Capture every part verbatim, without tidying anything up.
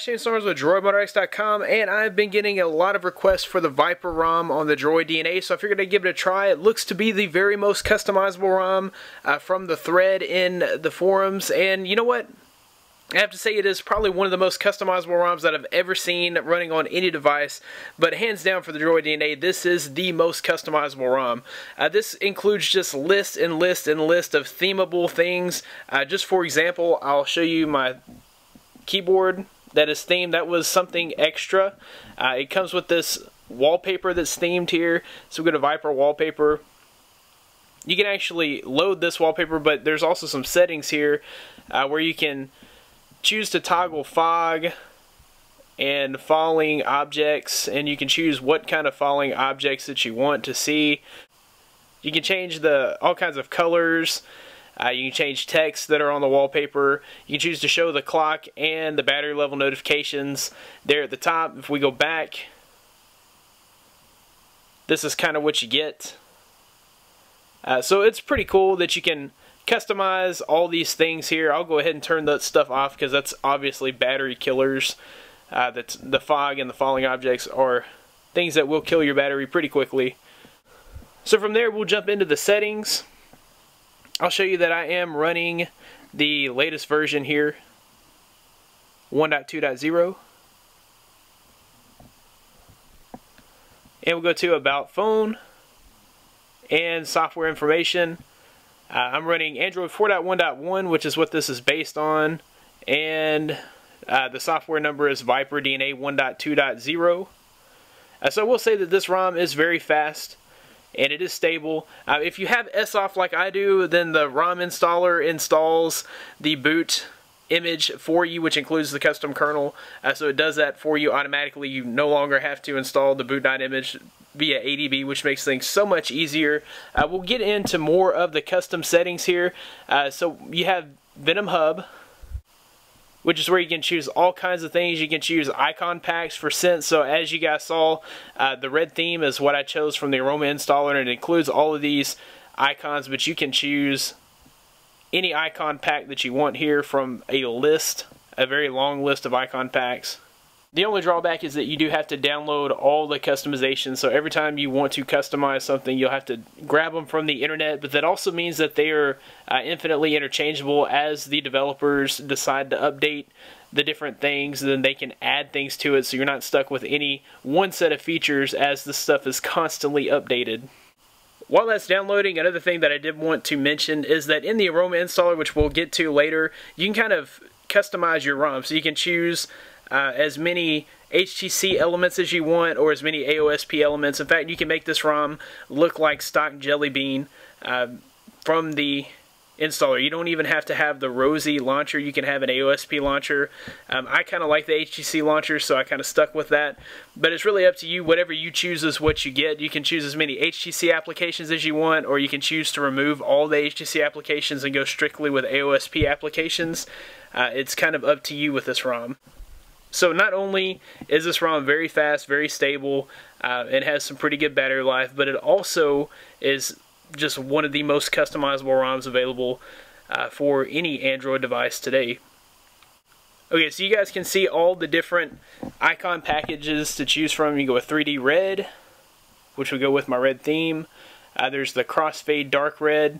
guys, Shane Storms with Droid Motor X dot com, and I've been getting a lot of requests for the Viper ROM on the Droid D N A, so I figured I'd give it a try. It looks to be the very most customizable ROM uh, from the thread in the forums, and you know what? I have to say it is probably one of the most customizable ROMs that I've ever seen running on any device, but hands down for the Droid D N A, this is the most customizable ROM. Uh, this includes just list and list and list of themable things. Uh, just for example, I'll show you my keyboard that is themed. That was something extra. Uh, it comes with this wallpaper that's themed here, so we go to Viper wallpaper. You can actually load this wallpaper, but there's also some settings here uh, where you can choose to toggle fog and falling objects, and you can choose what kind of falling objects that you want to see. You can change the all kinds of colors. Uh, you can change text that are on the wallpaper. You can choose to show the clock and the battery level notifications there at the top. If we go back, this is kind of what you get. Uh, so it's pretty cool that you can customize all these things here. I'll go ahead and turn that stuff off because that's obviously battery killers. Uh, that's the fog and the falling objects are things that will kill your battery pretty quickly. So from there we'll jump into the settings. I'll show you that I am running the latest version here, one point two point zero. And we'll go to About Phone and Software Information. Uh, I'm running Android four point one point one, which is what this is based on, and uh, the software number is ViperDNA one point two point zero. Uh, so I will say that this ROM is very fast, and it is stable. Uh, if you have S off like I do, then the ROM installer installs the boot image for you, which includes the custom kernel. Uh, so it does that for you automatically. You no longer have to install the boot dot image via A D B, which makes things so much easier. Uh, we'll get into more of the custom settings here. Uh, so you have Venom Hub, which is where you can choose all kinds of things. You can choose icon packs for scents. So as you guys saw, uh, the red theme is what I chose from the Aroma Installer, and it includes all of these icons, but you can choose any icon pack that you want here from a list, a very long list of icon packs. The only drawback is that you do have to download all the customizations, so every time you want to customize something, you'll have to grab them from the internet, but that also means that they are uh, infinitely interchangeable. As the developers decide to update the different things, then they can add things to it, so you're not stuck with any one set of features as this stuff is constantly updated. While that's downloading, another thing that I did want to mention is that in the Aroma Installer, which we'll get to later, you can kind of customize your ROM, so you can choose Uh, as many H T C elements as you want, or as many A O S P elements. In fact, you can make this ROM look like stock Jelly Bean uh, from the installer. You don't even have to have the Rosie launcher. You can have an A O S P launcher. Um, I kind of like the H T C launcher, so I kind of stuck with that. But it's really up to you. Whatever you choose is what you get. You can choose as many H T C applications as you want, or you can choose to remove all the H T C applications and go strictly with A O S P applications. Uh, it's kind of up to you with this ROM. So not only is this ROM very fast, very stable, uh, it has some pretty good battery life, but it also is just one of the most customizable ROMs available uh, for any Android device today. Okay, so you guys can see all the different icon packages to choose from. You go with three D Red, which will go with my red theme. Uh, there's the Crossfade Dark Red.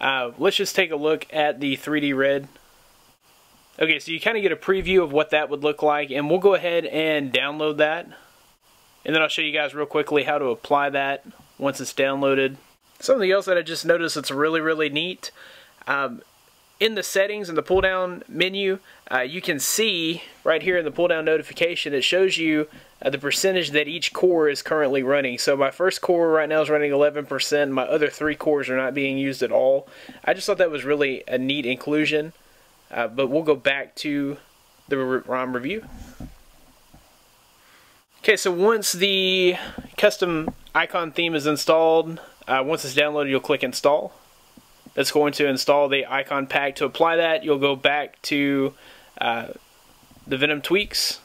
Uh, let's just take a look at the three D Red. Okay, so you kind of get a preview of what that would look like, and we'll go ahead and download that. And then I'll show you guys real quickly how to apply that once it's downloaded. Something else that I just noticed that's really, really neat. Um, in the settings, in the pull-down menu, uh, you can see right here in the pull-down notification, it shows you uh, the percentage that each core is currently running. So my first core right now is running eleven percent. My other three cores are not being used at all. I just thought that was really a neat inclusion. Uh, but we'll go back to the ROM review. Okay, so once the custom icon theme is installed, uh, once it's downloaded, you'll click install. That's going to install the icon pack. To apply that, you'll go back to uh, the Venom tweaks,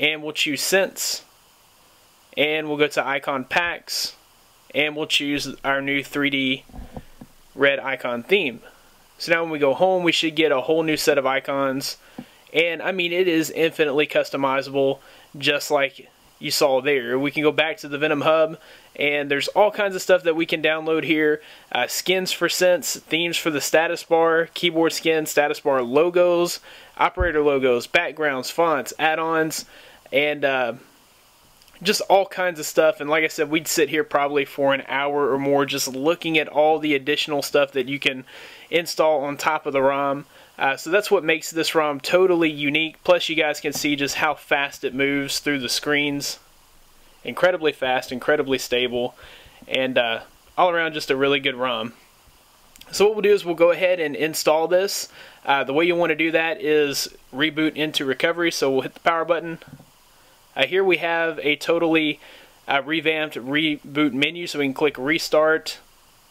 and we'll choose scents, and we'll go to icon packs, and we'll choose our new three D red icon theme. So now when we go home, we should get a whole new set of icons, And I mean, it is infinitely customizable, just like you saw there. We can go back to the Venom Hub, and there's all kinds of stuff that we can download here. Uh, skins for scents, themes for the status bar, keyboard skins, status bar logos, operator logos, backgrounds, fonts, add-ons, and uh, just all kinds of stuff. And like I said, we'd sit here probably for an hour or more just looking at all the additional stuff that you can install on top of the ROM. Uh, so that's what makes this ROM totally unique. Plus, you guys can see just how fast it moves through the screens. Incredibly fast, incredibly stable, and uh, all around just a really good ROM. So what we'll do is we'll go ahead and install this. Uh, the way you want to do that is reboot into recovery, so we'll hit the power button. Uh, here we have a totally uh, revamped reboot menu, so we can click restart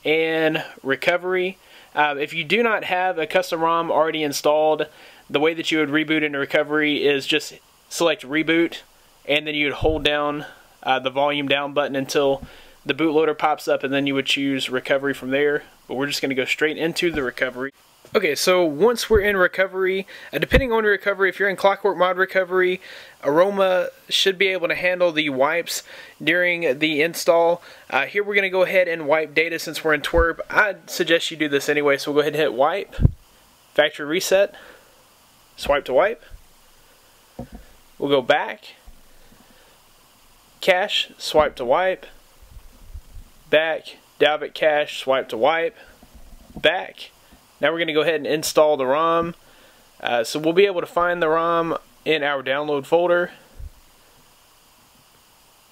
and recovery. Uh, if you do not have a custom ROM already installed, the way that you would reboot into recovery is just select reboot, and then you would hold down uh, the volume down button until the bootloader pops up, and then you would choose recovery from there. But we're just going to go straight into the recovery. Okay, so once we're in recovery, uh, depending on your recovery, if you're in Clockwork Mod Recovery, Aroma should be able to handle the wipes during the install. Uh, here we're going to go ahead and wipe data since we're in T W R P. I suggest you do this anyway, so we'll go ahead and hit wipe, factory reset, swipe to wipe. We'll go back, cache, swipe to wipe, back, Dalvik Cache, swipe to wipe, back. Now we're going to go ahead and install the ROM. Uh, so we'll be able to find the ROM in our download folder.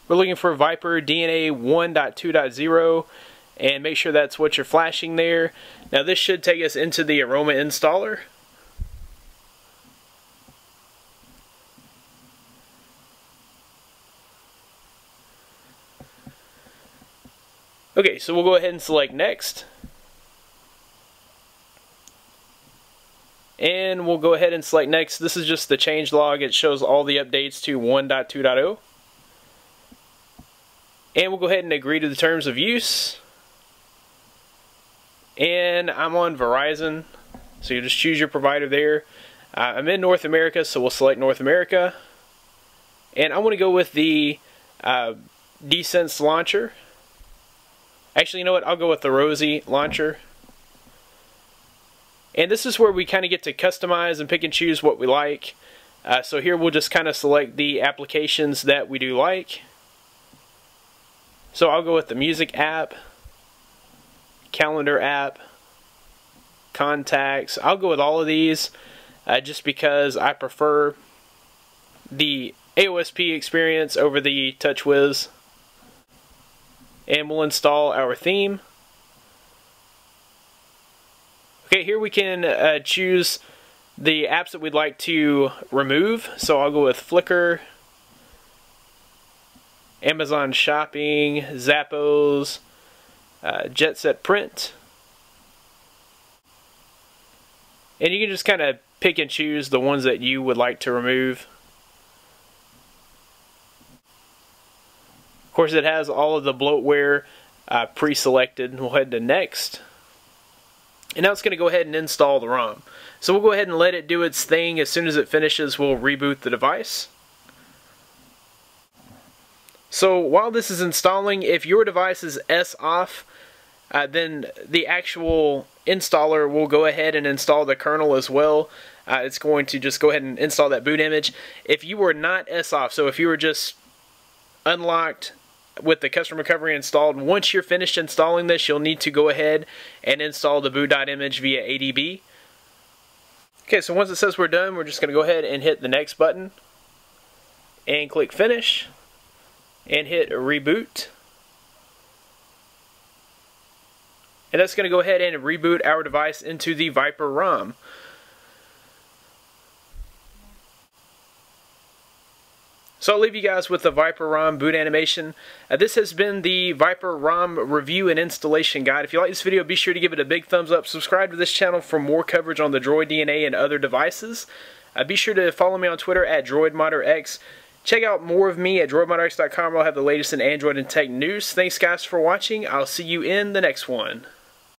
We're looking for Viper D N A one point two point zero, and make sure that's what you're flashing there. Now this should take us into the Aroma Installer. Okay, so we'll go ahead and select next. And we'll go ahead and select next. This is just the change log. It shows all the updates to one point two point zero. And we'll go ahead and agree to the terms of use. And I'm on Verizon, so you just choose your provider there. Uh, I'm in North America, so we'll select North America. And I want to go with the uh, Desense launcher. Actually, you know what? I'll go with the Rosie launcher. And this is where we kind of get to customize and pick and choose what we like. Uh, so here we'll just kind of select the applications that we do like. So I'll go with the music app, calendar app, contacts. I'll go with all of these uh, just because I prefer the A O S P experience over the TouchWiz. And we'll install our theme. Okay, here we can uh, choose the apps that we'd like to remove. So I'll go with Flickr, Amazon Shopping, Zappos, uh, Jet Set Print. And you can just kind of pick and choose the ones that you would like to remove. Of course, it has all of the bloatware uh, pre-selected. We'll head to next. And now it's going to go ahead and install the ROM. So we'll go ahead and let it do its thing. As soon as it finishes, we'll reboot the device. So while this is installing, if your device is S off, uh, then the actual installer will go ahead and install the kernel as well. Uh, it's going to just go ahead and install that boot image. If you were not S off, so if you were just unlocked with the custom recovery installed, once you're finished installing this, you'll need to go ahead and install the boot.image via A D B. Okay, so once it says we're done, we're just going to go ahead and hit the next button and click finish and hit reboot. And that's going to go ahead and reboot our device into the Viper ROM. So I'll leave you guys with the Viper ROM boot animation. Uh, this has been the Viper ROM review and installation guide. If you like this video, be sure to give it a big thumbs up. Subscribe to this channel for more coverage on the Droid D N A and other devices. Uh, be sure to follow me on Twitter at DroidModderX. Check out more of me at DroidModderX dot com, where I'll have the latest in Android and tech news. Thanks guys for watching. I'll see you in the next one.